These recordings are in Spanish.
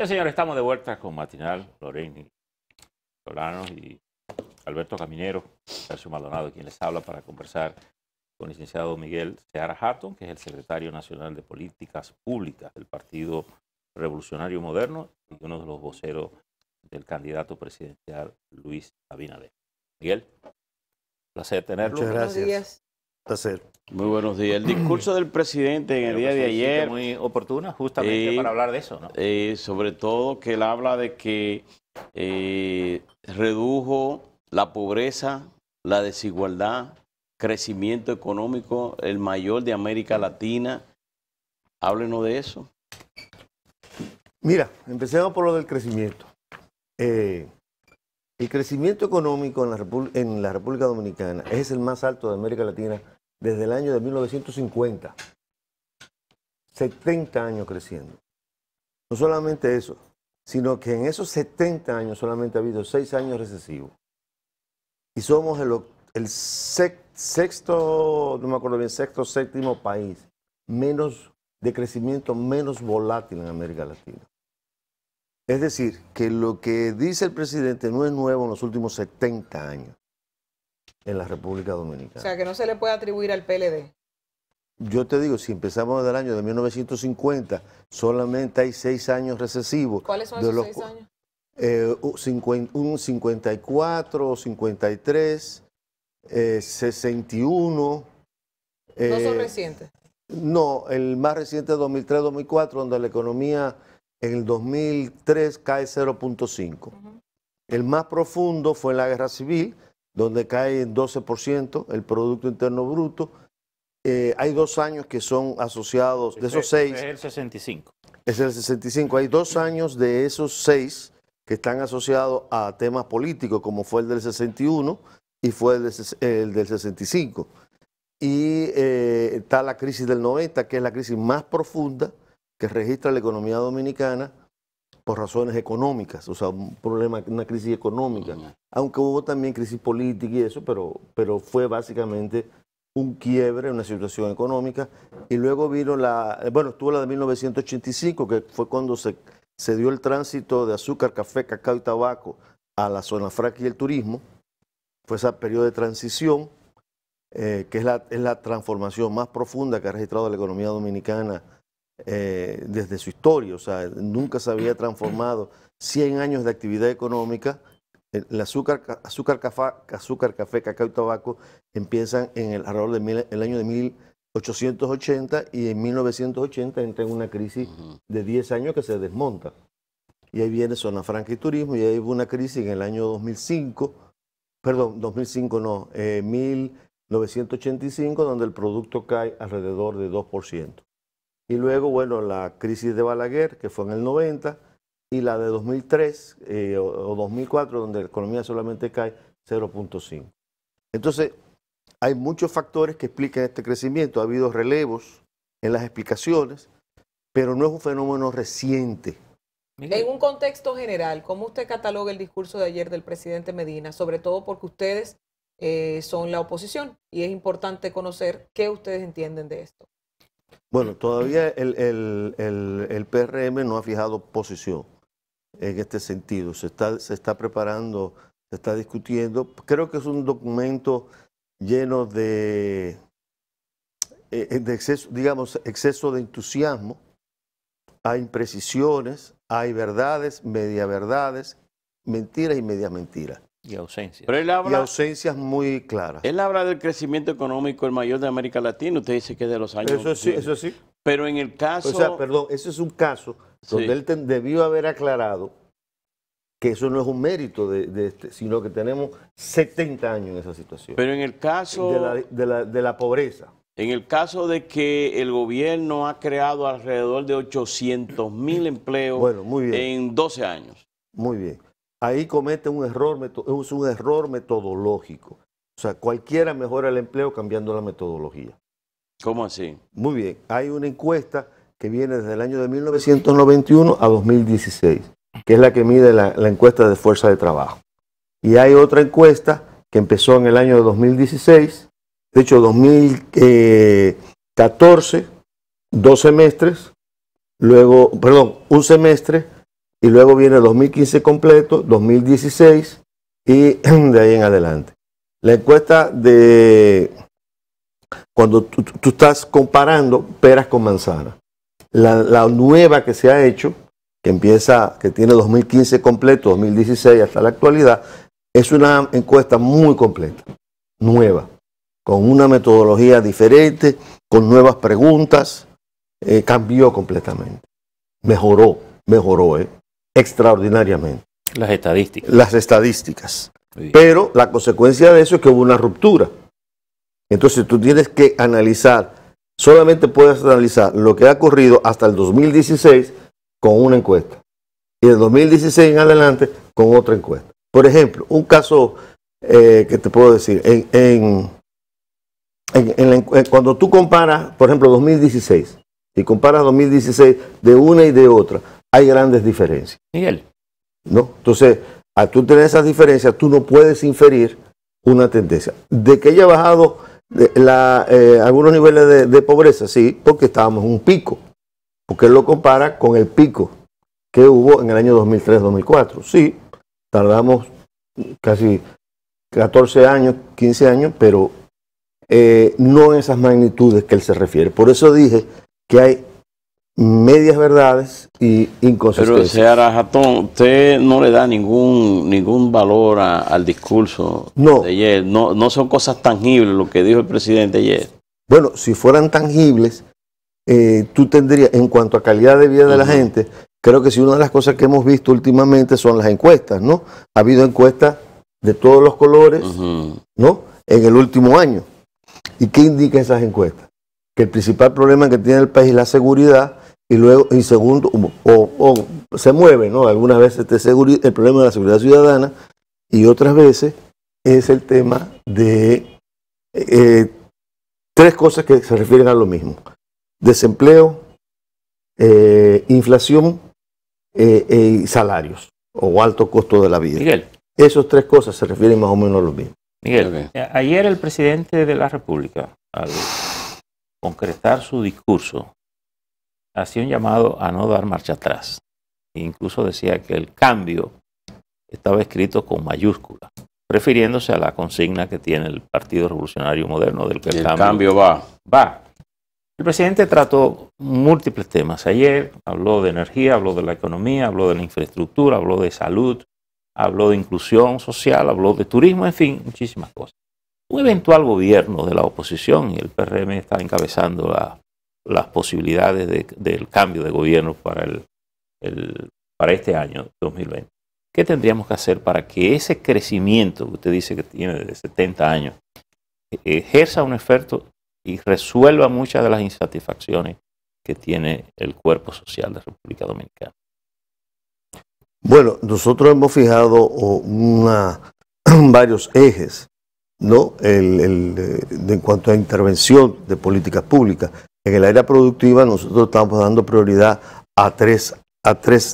Bien, señores, estamos de vuelta con Matinal Loreny Solano y Alberto Caminero, Sergio Maldonado, quien les habla, para conversar con el licenciado Miguel Ceara Hatton, que es el secretario nacional de Políticas Públicas del Partido Revolucionario Moderno y uno de los voceros del candidato presidencial Luis Abinader. Miguel, placer tenerlo. Muchas gracias. Buenos días. Placer. Muy buenos días. El discurso del presidente en el día de ayer... muy oportuna, justamente para hablar de eso, ¿no? Sobre todo que él habla de que redujo la pobreza, la desigualdad, crecimiento económico, el mayor de América Latina. Háblenos de eso. Mira, empecemos por lo del crecimiento. El crecimiento económico en la República Dominicana es el más alto de América Latina desde el año de 1950. 70 años creciendo. No solamente eso, sino que en esos 70 años solamente ha habido 6 años recesivos. Y somos el sexto, no me acuerdo bien, sexto, séptimo país de crecimiento menos volátil en América Latina. Es decir, que lo que dice el presidente no es nuevo en los últimos 70 años en la República Dominicana. O sea, que no se le puede atribuir al PLD. Yo te digo, si empezamos del año de 1950, solamente hay 6 años recesivos. ¿Cuáles son esos 6 años? Un 54, 53, 61. ¿No son recientes? No, el más reciente es 2003-2004, donde la economía... en el 2003 cae 0.5. El más profundo fue en la guerra civil, donde cae en 12% el Producto Interno Bruto. Hay 2 años que son asociados, de esos 6. Es el 65. Es el 65. Hay 2 años de esos 6 que están asociados a temas políticos, como fue el del 61 y fue el del 65. Y está la crisis del 90, que es la crisis más profunda que registra la economía dominicana por razones económicas, o sea, un problema, una crisis económica, aunque hubo también crisis política y eso, pero fue básicamente un quiebre, una situación económica, y luego vino estuvo la de 1985, que fue cuando se dio el tránsito de azúcar, café, cacao y tabaco a la zona franca y el turismo. Fue ese periodo de transición, que es la transformación más profunda que ha registrado la economía dominicana desde su historia. O sea, nunca se había transformado 100 años de actividad económica. El azúcar, café, cacao y tabaco empiezan en el año de 1880, y en 1980 entra en una crisis de 10 años que se desmonta. Y ahí viene zona franca y turismo, y ahí hubo una crisis en el año 1985, donde el producto cae alrededor de 2%. Y luego, bueno, la crisis de Balaguer, que fue en el 90, y la de 2003 o 2004, donde la economía solamente cae 0.5. Entonces, hay muchos factores que explican este crecimiento. Ha habido relevos en las explicaciones, pero no es un fenómeno reciente. En un contexto general, ¿cómo usted cataloga el discurso de ayer del presidente Medina? Sobre todo porque ustedes son la oposición, y es importante conocer qué ustedes entienden de esto. Bueno, todavía el PRM no ha fijado posición en este sentido. Se está preparando, se está discutiendo. Creo que es un documento lleno de exceso de entusiasmo. Hay imprecisiones, hay verdades, media verdades, mentiras y medias mentiras. Y ausencias. Pero ausencias muy claras. Él habla del crecimiento económico, el mayor de América Latina. Usted dice que es de los años... Eso sí, eso sí. Pero en el caso... O sea, perdón, ese es un caso donde él debió haber aclarado que eso no es un mérito de este, sino que tenemos 70 años en esa situación. Pero en el caso... De la pobreza. En el caso de que el gobierno ha creado alrededor de 800.000 empleos, bueno, muy bien, en 12 años. Muy bien. Ahí comete un error metodológico. O sea, cualquiera mejora el empleo cambiando la metodología. ¿Cómo así? Muy bien. Hay una encuesta que viene desde el año de 1991 a 2016, que es la que mide la encuesta de fuerza de trabajo. Y hay otra encuesta que empezó en el año de 2016, de hecho 2014, 2 semestres, luego, perdón, un semestre, y luego viene 2015 completo, 2016 y de ahí en adelante. La encuesta de cuando tú estás comparando peras con manzanas, la nueva que se ha hecho, que empieza, que tiene 2015 completo, 2016 hasta la actualidad, es una encuesta muy completa, nueva, con una metodología diferente, con nuevas preguntas, cambió completamente, mejoró extraordinariamente. Las estadísticas. Sí. Pero la consecuencia de eso es que hubo una ruptura. Entonces tú tienes que analizar, solamente puedes analizar lo que ha ocurrido hasta el 2016 con una encuesta y del 2016 en adelante con otra encuesta. Por ejemplo, un caso que te puedo decir, cuando tú comparas, por ejemplo, 2016, y comparas 2016 de una y de otra, hay grandes diferencias. Miguel. ¿No? Entonces, al tú tener esas diferencias, tú no puedes inferir una tendencia. De que haya bajado algunos niveles de pobreza, sí, porque estábamos en un pico, porque él lo compara con el pico que hubo en el año 2003-2004. Sí, tardamos casi 14 años, 15 años, pero no en esas magnitudes que él se refiere. Por eso dije que hay medias verdades y inconsistencias. Pero, Ceara Hatton, usted no le da ningún valor al discurso de ayer. No, no son cosas tangibles lo que dijo el presidente ayer. Bueno, si fueran tangibles, tú tendrías, en cuanto a calidad de vida de la gente, creo que sí, una de las cosas que hemos visto últimamente son las encuestas, ¿no? Ha habido encuestas de todos los colores, ¿no? En el último año. ¿Y qué indican esas encuestas? Que el principal problema que tiene el país es la seguridad, y luego, y segundo, o se mueve, ¿no? Algunas veces el problema de la seguridad ciudadana, y otras veces es el tema de tres cosas que se refieren a lo mismo. Desempleo, inflación y salarios o alto costo de la vida. Miguel. Esas tres cosas se refieren más o menos a lo mismo. Miguel, okay. Ayer el presidente de la República, al concretar su discurso, hacía un llamado a no dar marcha atrás. E incluso decía que el cambio estaba escrito con mayúsculas, refiriéndose a la consigna que tiene el Partido Revolucionario Moderno del que el cambio va. El presidente trató múltiples temas. Ayer habló de energía, habló de la economía, habló de la infraestructura, habló de salud, habló de inclusión social, habló de turismo, en fin, muchísimas cosas. Un eventual gobierno de la oposición, y el PRM está encabezando las posibilidades del cambio de gobierno para, para este año 2020. ¿Qué tendríamos que hacer para que ese crecimiento que usted dice que tiene de 70 años ejerza un efecto y resuelva muchas de las insatisfacciones que tiene el cuerpo social de República Dominicana? Bueno, nosotros hemos fijado varios ejes, ¿no? En cuanto a intervención de políticas públicas. En el área productiva nosotros estamos dando prioridad a tres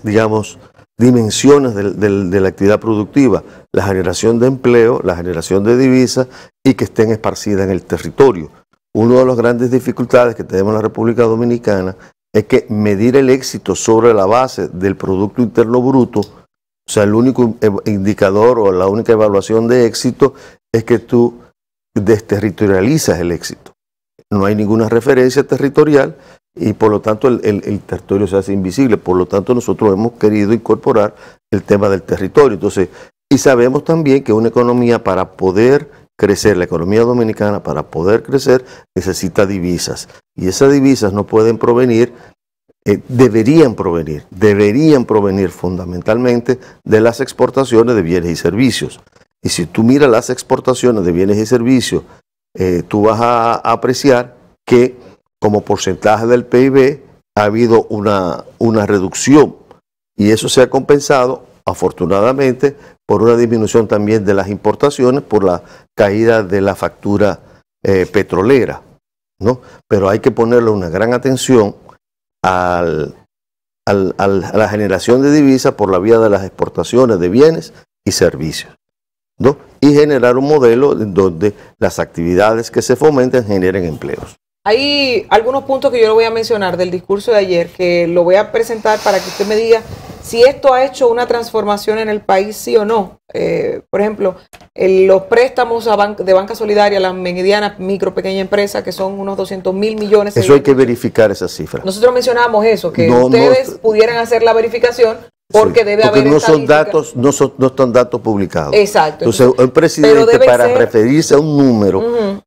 digamos, dimensiones de la actividad productiva: la generación de empleo, la generación de divisas y que estén esparcidas en el territorio. Una de las grandes dificultades que tenemos en la República Dominicana es que medir el éxito sobre la base del Producto Interno Bruto, o sea, el único indicador o la única evaluación de éxito es que tú desterritorializas el éxito. No hay ninguna referencia territorial y por lo tanto el territorio se hace invisible. Por lo tanto, nosotros hemos querido incorporar el tema del territorio. Entonces, y sabemos también que una economía, para poder crecer, la economía dominicana, para poder crecer, necesita divisas. Y esas divisas no pueden provenir, deberían provenir fundamentalmente de las exportaciones de bienes y servicios. Y si tú miras las exportaciones de bienes y servicios, tú vas a apreciar que como porcentaje del PIB ha habido una reducción, y eso se ha compensado, afortunadamente, por una disminución también de las importaciones, por la caída de la factura petrolera, ¿no? Pero hay que ponerle una gran atención a la generación de divisas por la vía de las exportaciones de bienes y servicios, ¿no? Y generar un modelo donde las actividades que se fomenten generen empleos. Hay algunos puntos que yo le voy a mencionar del discurso de ayer, que lo voy a presentar para que usted me diga si esto ha hecho una transformación en el país, sí o no. Por ejemplo, los préstamos de banca solidaria, las medianas, micro, pequeñas empresas, que son unos 200.000 millones. Eso hay que verificar esa cifra. Nosotros mencionamos eso, que no, ustedes no pudieran hacer la verificación. Porque sí, debe porque haber no son datos, no están datos publicados. Exacto. Entonces, un presidente para ser... referirse a un número,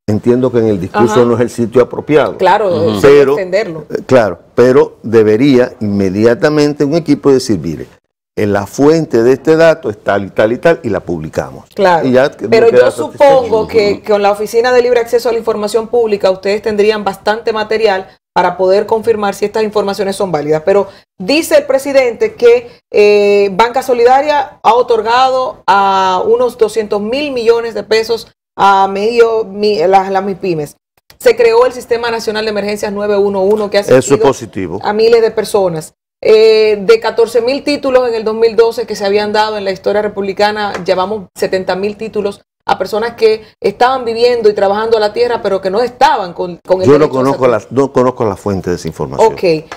entiendo que en el discurso no es el sitio apropiado. Claro, pero entenderlo. Claro, pero debería inmediatamente un equipo decir, mire, en la fuente de este dato es tal y tal y tal, y la publicamos. Claro. Y ya, pero yo supongo que con la Oficina de Libre Acceso a la Información Pública ustedes tendrían bastante material para poder confirmar si estas informaciones son válidas. Pero dice el presidente que Banca Solidaria ha otorgado a unos 200.000 millones de pesos a las MIPYMES. Se creó el Sistema Nacional de Emergencias 911 que ha asistido a miles de personas. De 14.000 títulos en el 2012 que se habían dado en la historia republicana, llevamos 70.000 títulos a personas que estaban viviendo y trabajando a la tierra, pero que no estaban con el derecho. Yo no conozco la fuente de esa información. Ok.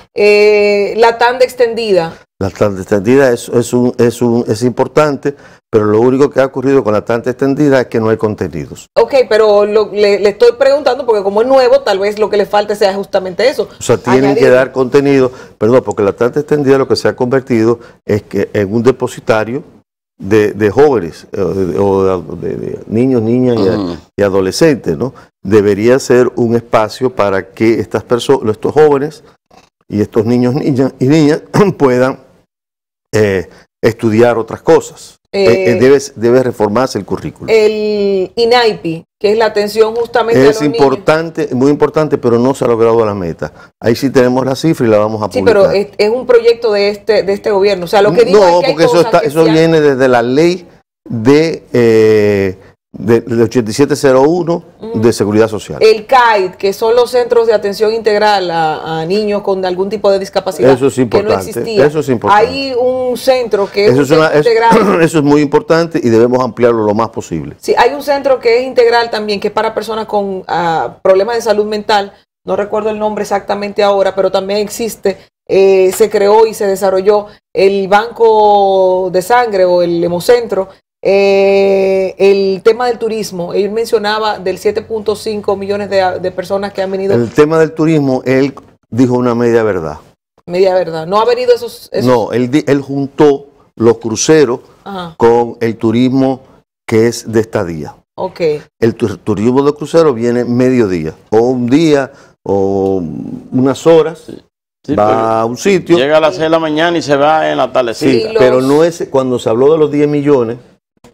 La tanda extendida. La tanda extendida es importante, pero lo único que ha ocurrido con la tanda extendida es que no hay contenidos. Ok, pero le estoy preguntando porque como es nuevo, tal vez lo que le falte sea justamente eso. O sea, tienen que dar contenido, perdón, porque la tanda extendida lo que se ha convertido es que en un depositario de jóvenes o de niños, niñas y adolescentes, ¿no? Debería ser un espacio para que estas personas, estos jóvenes y estos niños, niñas y niñas puedan estudiar otras cosas. Debe reformarse el currículo. El INAIPI, que es la atención justamente a los importante, niños. Muy importante, pero no se ha logrado la meta. Ahí sí tenemos la cifra y la vamos a publicar. Sí, pero es un proyecto de este gobierno. O sea, lo que digo es que porque hay cosas eso viene desde la ley del 8701 de Seguridad Social. El CAID, que son los centros de atención integral a niños con algún tipo de discapacidad. Eso es importante. Que no existía. Eso es importante. Hay un centro que es integral. Eso es muy importante y debemos ampliarlo lo más posible. Sí, hay un centro que es integral también, que es para personas con problemas de salud mental. No recuerdo el nombre exactamente ahora, pero también existe. Se creó y se desarrolló el banco de sangre o el hemocentro. El tema del turismo, él mencionaba del 7.5 millones de personas que han venido. El tema del turismo, él dijo una media verdad. Media verdad, no ha venido esos... No, él juntó los cruceros con el turismo que es de estadía. Okay. El turismo de crucero viene mediodía, o un día, o unas horas... Sí, va a un sitio. Llega a las 6 de la mañana y se va en la tardecita. Sí, pero no es, cuando se habló de los 10 millones,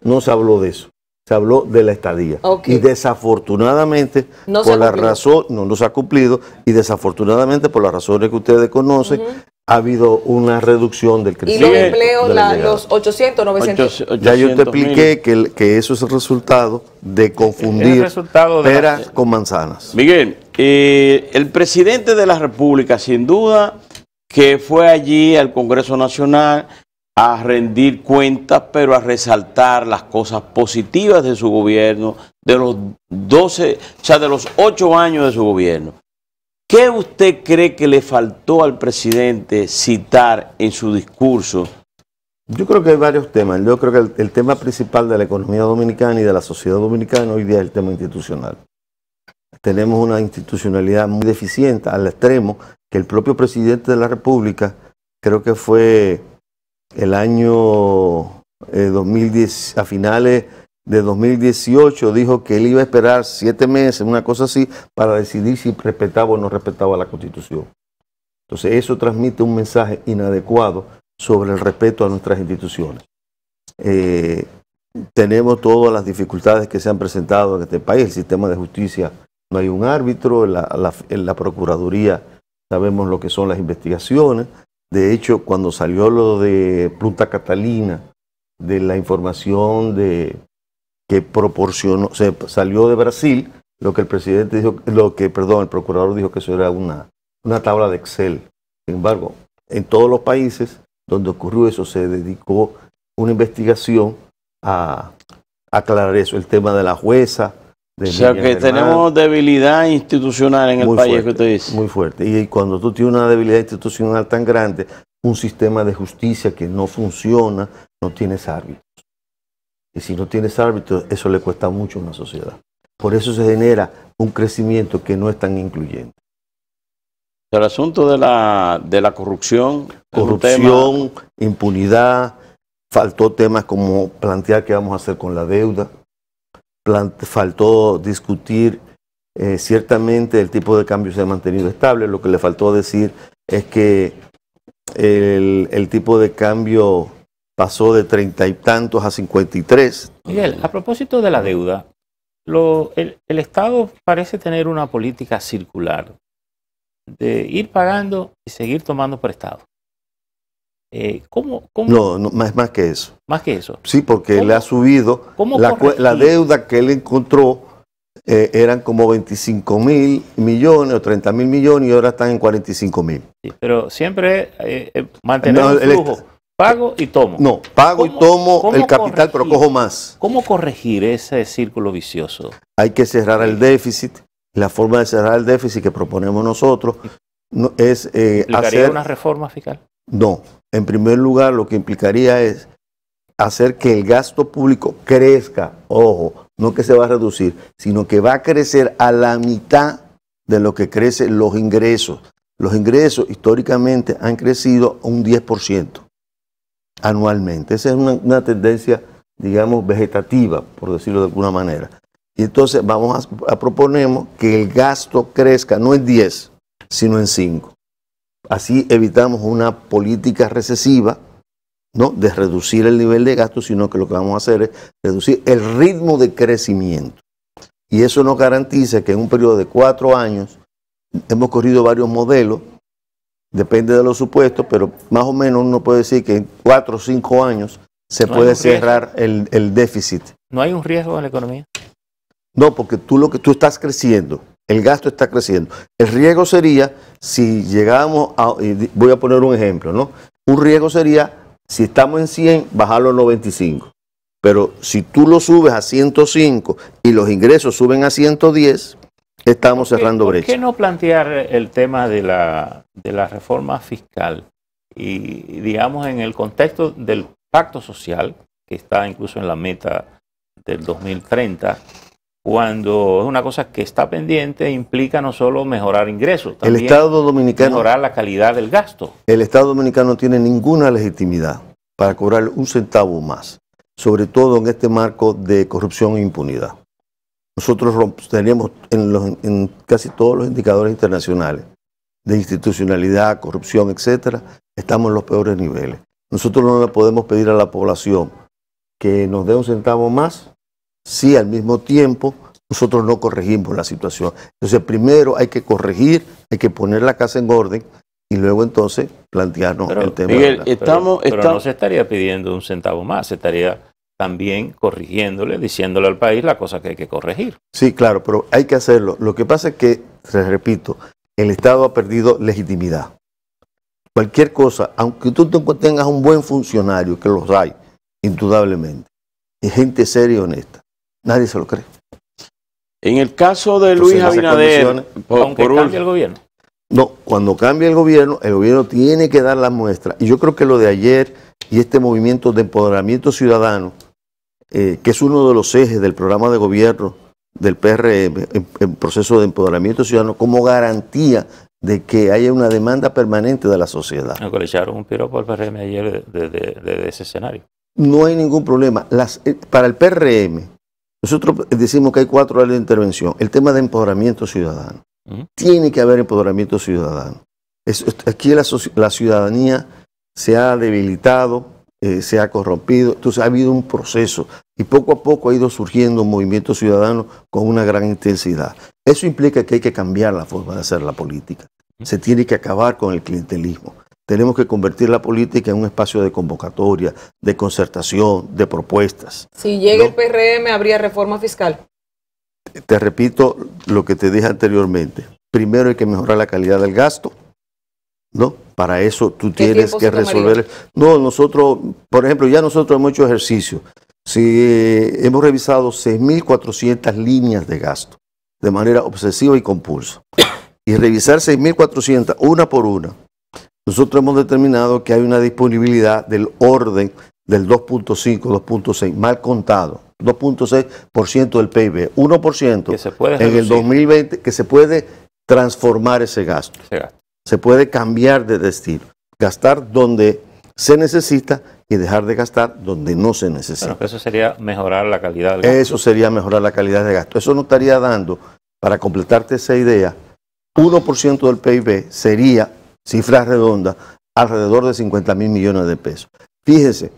no se habló de eso. Se habló de la estadía. Okay. Y desafortunadamente, no por la razón, no se ha cumplido, y desafortunadamente por las razones que ustedes conocen, ha habido una reducción del crecimiento. Y los empleos, los 800, 900. Ya yo te expliqué que eso es el resultado de confundir peras con manzanas. Miguel, el presidente de la República, sin duda, que fue allí al Congreso Nacional a rendir cuentas, pero a resaltar las cosas positivas de su gobierno, de los 8 años de su gobierno. ¿Qué usted cree que le faltó al presidente citar en su discurso? Yo creo que hay varios temas. Yo creo que el tema principal de la economía dominicana y de la sociedad dominicana hoy día es el tema institucional. Tenemos una institucionalidad muy deficiente, al extremo, que el propio presidente de la República, creo que fue el año 2010, a finales de 2018, dijo que él iba a esperar 7 meses, una cosa así, para decidir si respetaba o no respetaba la Constitución. Entonces eso transmite un mensaje inadecuado sobre el respeto a nuestras instituciones. Tenemos todas las dificultades que se han presentado en este país, el sistema de justicia, no hay un árbitro, en la Procuraduría sabemos lo que son las investigaciones. De hecho, cuando salió lo de Punta Catalina, de la información que proporcionó, salió de Brasil, lo que el presidente dijo, perdón, el procurador dijo que eso era una tabla de Excel. Sin embargo, en todos los países donde ocurrió eso se dedicó una investigación a aclarar eso, el tema de la jueza. O sea que tenemos debilidad institucional en el país, que usted dice. Muy fuerte. Y cuando tú tienes una debilidad institucional tan grande, un sistema de justicia que no funciona, no tienes árbitros. Y si no tienes árbitros, eso le cuesta mucho a una sociedad. Por eso se genera un crecimiento que no es tan incluyente. El asunto de la corrupción... Corrupción, impunidad, faltó temas como plantear qué vamos a hacer con la deuda, faltó discutir, ciertamente el tipo de cambio se ha mantenido estable, lo que le faltó decir es que el tipo de cambio pasó de 30 y tantos a 53. Miguel, a propósito de la deuda, el Estado parece tener una política circular, de ir pagando y seguir tomando prestado. No, más que eso. Más que eso. Sí, porque le ha subido la deuda que él encontró, eran como 25.000 millones o 30.000 millones y ahora están en 45.000. Sí, pero siempre mantener un flujo. Pago y tomo. No, pago y tomo el capital, pero cojo más. ¿Cómo corregir ese círculo vicioso? Hay que cerrar el déficit. La forma de cerrar el déficit que proponemos nosotros es hacer una reforma fiscal. No, en primer lugar lo que implicaría es hacer que el gasto público crezca, ojo, no que se va a reducir, sino que va a crecer a la mitad de lo que crecen los ingresos. Los ingresos históricamente han crecido un 10% anualmente. Esa es una tendencia, digamos, vegetativa, por decirlo de alguna manera. Y entonces vamos a proponemos que el gasto crezca, no en 10, sino en 5. Así evitamos una política recesiva, ¿no?, de reducir el nivel de gasto, sino que lo que vamos a hacer es reducir el ritmo de crecimiento. Y eso nos garantiza que en un periodo de 4 años, hemos corrido varios modelos, depende de los supuestos, pero más o menos uno puede decir que en 4 o 5 años se puede cerrar el déficit. ¿No hay un riesgo en la economía? No, porque tú estás creciendo, el gasto está creciendo. El riesgo sería si llegamos a, voy a poner un ejemplo, ¿no? Un riesgo sería si estamos en 100, bajarlo a 95. Pero si tú lo subes a 105 y los ingresos suben a 110, estamos cerrando brechas. ¿Por qué no plantear el tema de la reforma fiscal? Y digamos en el contexto del pacto social, que está incluso en la meta del 2030, cuando es una cosa que está pendiente, implica no solo mejorar ingresos, también el Estado dominicano, mejorar la calidad del gasto. El Estado dominicano no tiene ninguna legitimidad para cobrar un centavo más, sobre todo en este marco de corrupción e impunidad. Nosotros tenemos en casi todos los indicadores internacionales de institucionalidad, corrupción, etcétera, estamos en los peores niveles. Nosotros no le podemos pedir a la población que nos dé un centavo más. Sí, al mismo tiempo, nosotros no corregimos la situación. Entonces, primero hay que corregir, hay que poner la casa en orden y luego entonces plantearnos el tema. Miguel, pero no se estaría pidiendo un centavo más, se estaría también corrigiéndole, diciéndole al país la cosa que hay que corregir. Sí, claro, pero hay que hacerlo. Lo que pasa es que, les repito, el Estado ha perdido legitimidad. Cualquier cosa, aunque tú tengas un buen funcionario, que los hay, indudablemente, y gente seria y honesta, nadie se lo cree. En el caso de Luis Abinader, aunque cambie el gobierno. No, cuando cambie el gobierno tiene que dar la muestra. Y yo creo que lo de ayer y este movimiento de empoderamiento ciudadano, que es uno de los ejes del programa de gobierno del PRM, en proceso de empoderamiento ciudadano, como garantía de que haya una demanda permanente de la sociedad. No, que le echaron un piropo al PRM ayer de ese escenario. No hay ningún problema. Para el PRM, nosotros decimos que hay 4 áreas de intervención. El tema de empoderamiento ciudadano. Tiene que haber empoderamiento ciudadano. Aquí la ciudadanía se ha debilitado, se ha corrompido. Entonces ha habido un proceso y poco a poco ha ido surgiendo un movimiento ciudadano con una gran intensidad. Eso implica que hay que cambiar la forma de hacer la política. Se tiene que acabar con el clientelismo. Tenemos que convertir la política en un espacio de convocatoria, de concertación, de propuestas. Si llega el PRM, ¿habría reforma fiscal? Te repito lo que te dije anteriormente. Primero hay que mejorar la calidad del gasto, ¿no? Para eso tú tienes que resolver... No, nosotros, por ejemplo, ya nosotros hemos hecho ejercicio. Sí, hemos revisado 6.400 líneas de gasto de manera obsesiva y compulsa. Y revisar 6.400, una por una, nosotros hemos determinado que hay una disponibilidad del orden del 2.5, 2.6, mal contado, 2.6% del PIB, 1% en el 2020, que se puede transformar ese gasto. Se puede cambiar de destino, gastar donde se necesita y dejar de gastar donde no se necesita. Bueno, eso sería mejorar la calidad del gasto. Eso sería mejorar la calidad de gasto. Eso nos estaría dando, para completarte esa idea, 1% del PIB sería, cifras redondas, alrededor de 50.000 millones de pesos. Fíjense,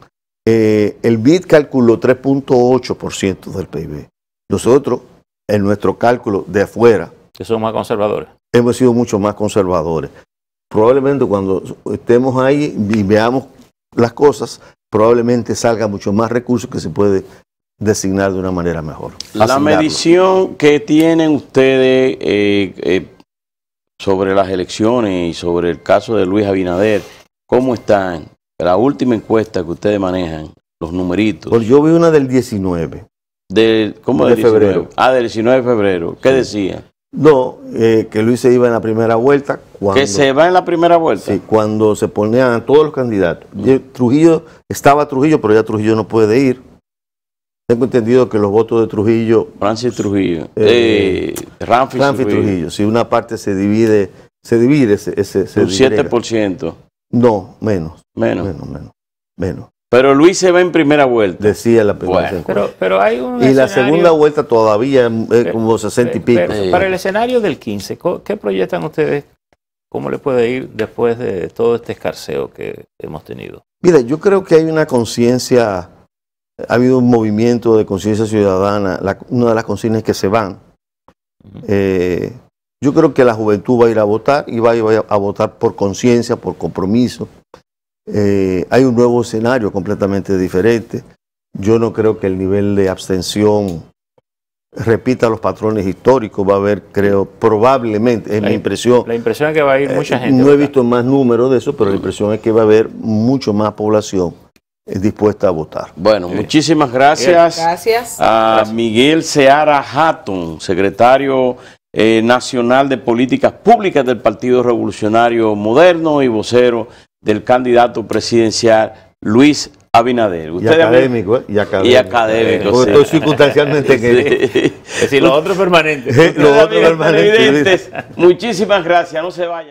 el BID calculó 3.8% del PIB. Nosotros, en nuestro cálculo de afuera, que somos más conservadores, hemos sido mucho más conservadores. Probablemente cuando estemos ahí y veamos las cosas, probablemente salga mucho más recursos que se puede designar de una manera mejor. La medición que tienen ustedes sobre las elecciones y sobre el caso de Luis Abinader, ¿cómo están? La última encuesta que ustedes manejan, los numeritos. Pues yo vi una del 19. ¿Cómo del 19? Febrero. Ah, del 19 de febrero. ¿Qué decía? No, que Luis se iba en la primera vuelta. ¿Que se va en la primera vuelta? Sí, cuando se ponían todos los candidatos. Trujillo, estaba Trujillo, pero ya Trujillo no puede ir. Tengo entendido que los votos de Trujillo... Francis Trujillo. Ramfis Trujillo. Si una parte se divide ese... ¿Un 7%? No, menos. Menos. Pero Luis se va en primera vuelta. Decía la primera vuelta. Pero hay un escenario, la segunda vuelta todavía es como 60 y pico. Para el escenario del 15, ¿qué proyectan ustedes? ¿Cómo le puede ir después de todo este escarceo que hemos tenido? Mira, yo creo que hay una conciencia, ha habido un movimiento de conciencia ciudadana, una de las consignas que se van. Yo creo que la juventud va a ir a votar y va a votar por conciencia, por compromiso. Hay un nuevo escenario completamente diferente. Yo no creo que el nivel de abstención repita los patrones históricos. Va a haber, creo, probablemente, es mi impresión. La impresión es que va a ir mucha gente. No he visto más números de eso, pero la impresión es que va a haber mucho más población dispuesta a votar. Bueno, muchísimas gracias. Gracias a Miguel Ceara Hatton, secretario nacional de Políticas Públicas del Partido Revolucionario Moderno y vocero del candidato presidencial Luis Abinader. Y académico, y académico. Estoy circunstancialmente en él. Sí. Es decir, lo otro es permanente. Lo otro permanente. Muchísimas gracias, no se vayan.